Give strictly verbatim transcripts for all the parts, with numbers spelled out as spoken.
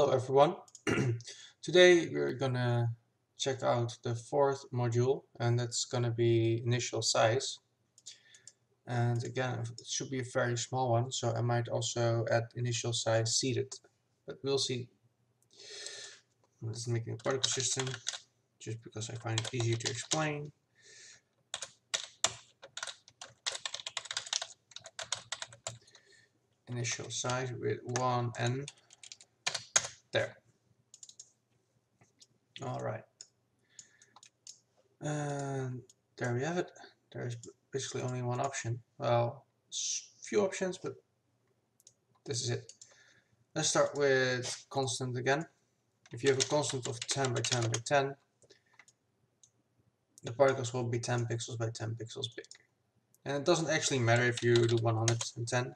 Hello everyone. Today we're gonna check out the fourth module, and that's gonna be initial size. And again, it should be a very small one, so I might also add initial size seeded, but we'll see. Let's make a particle system just because I find it easier to explain. Initial size with one n. There. All right. And there we have it. There's basically only one option. Well, few options, but this is it. Let's start with constant again. If you have a constant of ten by ten by ten, the particles will be ten pixels by ten pixels big. And it doesn't actually matter if you do one hundred ten,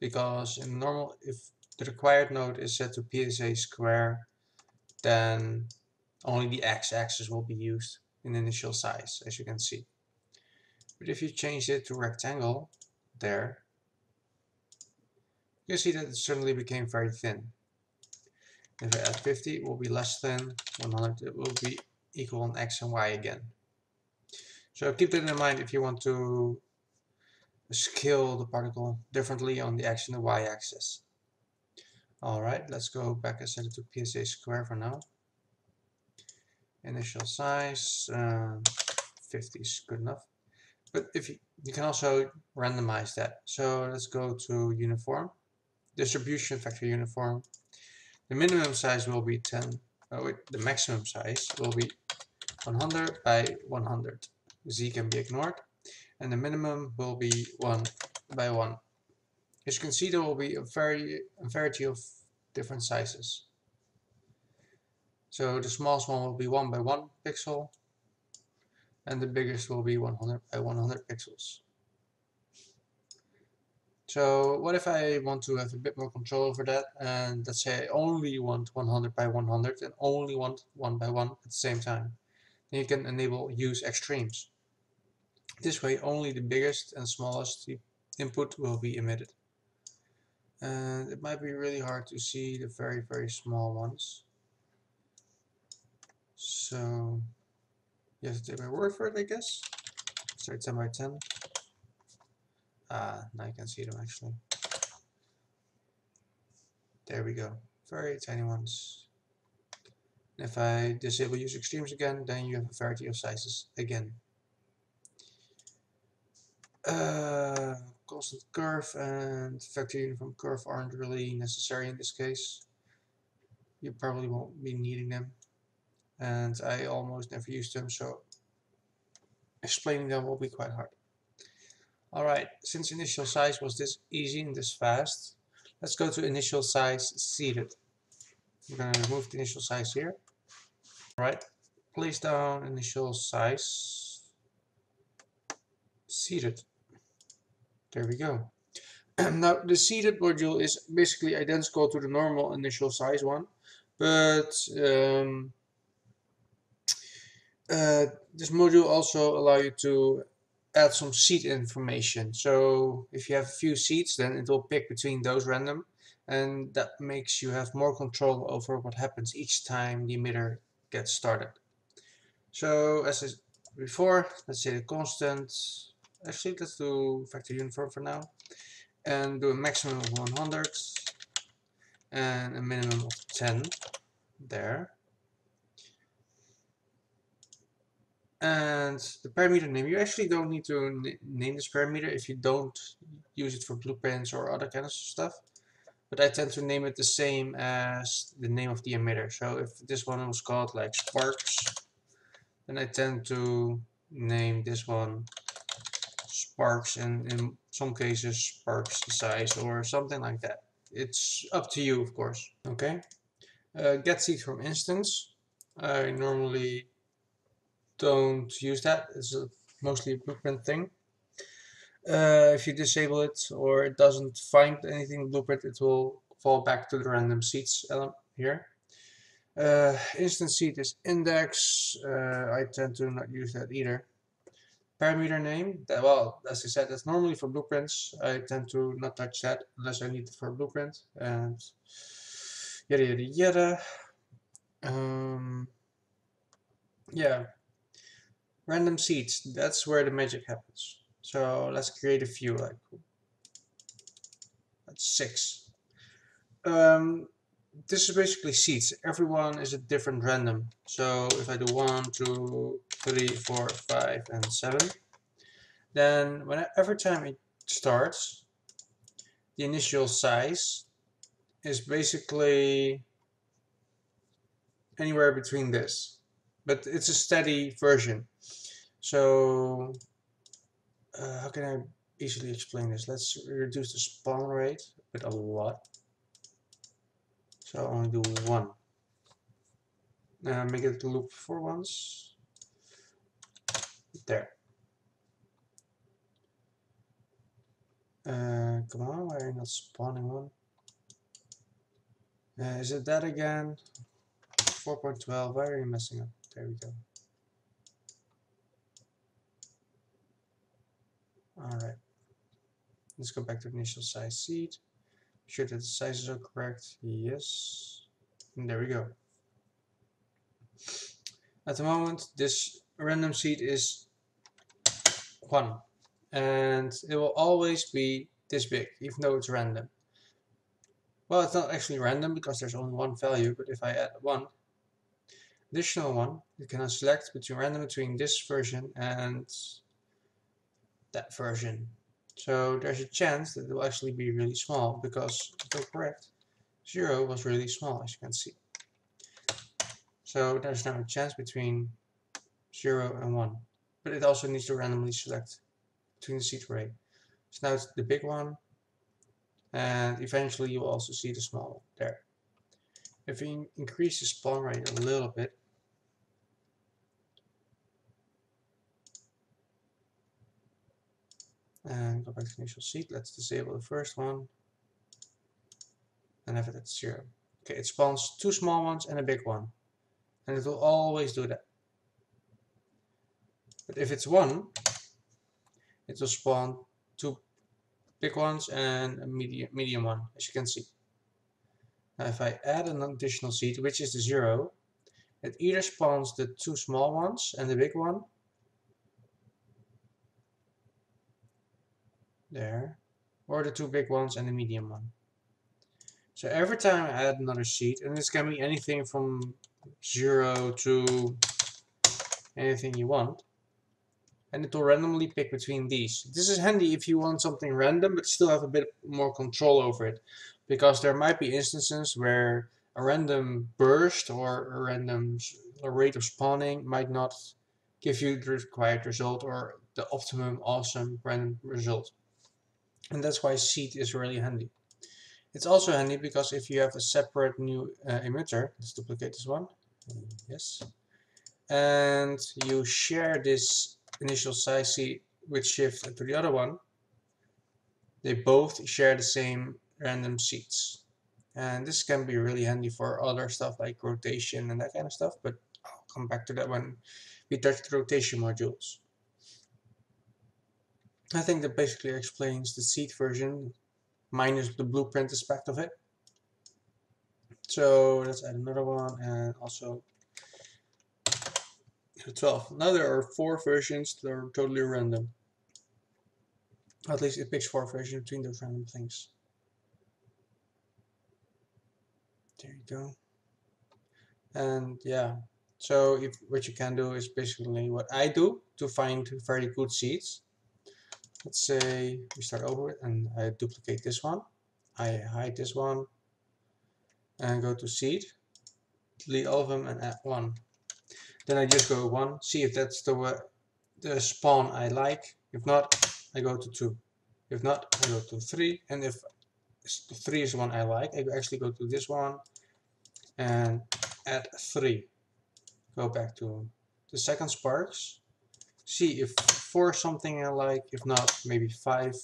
because in normal, if the required node is set to P S A square, then only the x-axis will be used in initial size, as you can see. But if you change it to rectangle, there, you can see that it suddenly became very thin. If I add fifty, it will be less than, one hundred, it will be equal on x and y again. So keep that in mind if you want to scale the particle differently on the x and the y-axis. Alright, let's go back and set it to P S A square for now. Initial size, uh, fifty is good enough. But if you, you can also randomize that. So let's go to uniform, distribution factor uniform. The minimum size will be ten, oh wait, the maximum size will be one hundred by one hundred. Z can be ignored. And the minimum will be one by one. As you can see, there will be a very a variety of different sizes. So the smallest one will be one by one pixel, and the biggest will be one hundred by one hundred pixels. So what if I want to have a bit more control over that, and let's say I only want one hundred by one hundred and only want one by one at the same time? Then you can enable use extremes. This way only the biggest and smallest input will be emitted. And it might be really hard to see the very very small ones, so you have to take my word for it, I guess. Start ten by ten. Ah, now you can see them actually. There we go. Very tiny ones. And if I disable use extremes again, then you have a variety of sizes again. Uh, constant curve and vector uniform curve aren't really necessary in this case. You probably won't be needing them, and I almost never use them, so explaining them will be quite hard. Alright, since initial size was this easy and this fast, let's go to initial size seeded. We're going to remove the initial size here. Alright, place down initial size seeded. There we go. Now the seeded module is basically identical to the normal initial size one, but um, uh, this module also allows you to add some seed information. So if you have a few seeds, then it will pick between those random, and that makes you have more control over what happens each time the emitter gets started. So as I said before, let's say the constant. Actually, let's do vector uniform for now, and do a maximum of one hundred and a minimum of ten. There. And the parameter name, you actually don't need to na name this parameter if you don't use it for blueprints or other kind of stuff, but I tend to name it the same as the name of the emitter. So if this one was called like sparks, then I tend to name this one sparks, and in some cases sparks size or something like that. It's up to you, of course. Okay, uh, get seed from instance, I normally don't use that, it's a mostly a blueprint thing. Uh, if you disable it or it doesn't find anything blueprint, it will fall back to the random seeds element here. Uh, instance seed is index, uh, I tend to not use that either. Parameter name, that, well, as I said, that's normally for blueprints. I tend to not touch that unless I need it for a blueprint. And yada yada yada. Um, yeah, random seeds, that's where the magic happens. So let's create a few, like that's six. Um, this is basically seeds. Everyone is a different random. So if I do one, two, three, four, five, and seven, then when I, every time it starts, the initial size is basically anywhere between this, but it's a steady version. So uh, how can I easily explain this? Let's reduce the spawn rate with a lot. So I'll only do one. Now make it loop for once. There. Uh, come on, why are you not spawning one? Uh, is it that again? four point twelve, why are you messing up? There we go. Alright. Let's go back to initial size seed. Sure that the sizes are correct. Yes. And there we go. At the moment, this random seed is one. And it will always be this big, even though it's random. Well, it's not actually random because there's only one value, but if I add one, additional one, you can now select between random between this version and that version. So there's a chance that it will actually be really small because, if I'm correct, zero was really small, as you can see. So there's now a chance between zero and one, but it also needs to randomly select between the seed array. So now it's the big one, and eventually you will also see the small there. If you increase the spawn rate a little bit, and go back to initial seed, let's disable the first one, and have it at zero. Okay, it spawns two small ones and a big one, and it will always do that. But if it's one, it will spawn two big ones and a medium, medium one, as you can see. Now if I add an additional seed, which is the zero, it either spawns the two small ones and the big one. There. Or the two big ones and the medium one. So every time I add another seed, and this can be anything from zero to anything you want, and it will randomly pick between these. This is handy if you want something random but still have a bit more control over it, because there might be instances where a random burst or a random rate of spawning might not give you the required result or the optimum awesome random result. And that's why seed is really handy. It's also handy because if you have a separate new uh, emitter, let's duplicate this one, yes, and you share this initial size seed with shift to the other one, they both share the same random seeds, and this can be really handy for other stuff like rotation and that kind of stuff, but I'll come back to that when we touch the rotation modules. I think that basically explains the seed version minus the blueprint aspect of it. So let's add another one, and also twelve. Now there are four versions that are totally random. At least it picks four versions between those random things. There you go. And yeah, so if, what you can do is basically what I do to find very good seeds. Let's say we start over and I duplicate this one. I hide this one and go to seed, delete all of them and add one. Then I just go one, see if that's the uh, the spawn I like. If not, I go to two. If not, I go to three. And if three is the one I like, I actually go to this one and add three. Go back to the second sparks. See if four is something I like. If not, maybe five,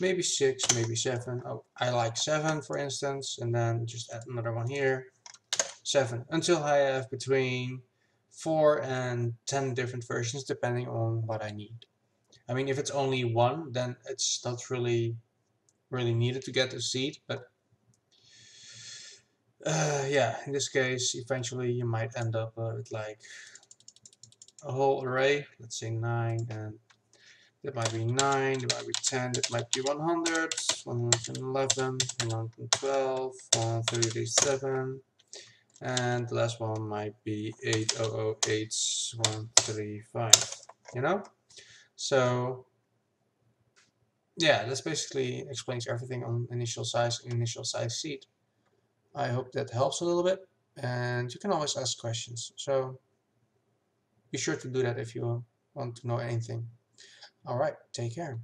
maybe six, maybe seven. Oh, I like seven, for instance. And then just add another one here. Seven. Until I have between four and ten different versions depending on what I need. I mean, if it's only one, then it's not really really needed to get a seed, but Uh, yeah, in this case, eventually you might end up uh, with like a whole array. Let's say nine, and that might be nine, that might be ten, that might be one hundred, one hundred eleven, one hundred twelve, one hundred thirty-seven, and the last one might be eight thousand eight one thirty-five. You know? So, yeah, this basically explains everything on initial size and initial size seed. I hope that helps a little bit, and you can always ask questions, so be sure to do that if you want to know anything. Alright, take care.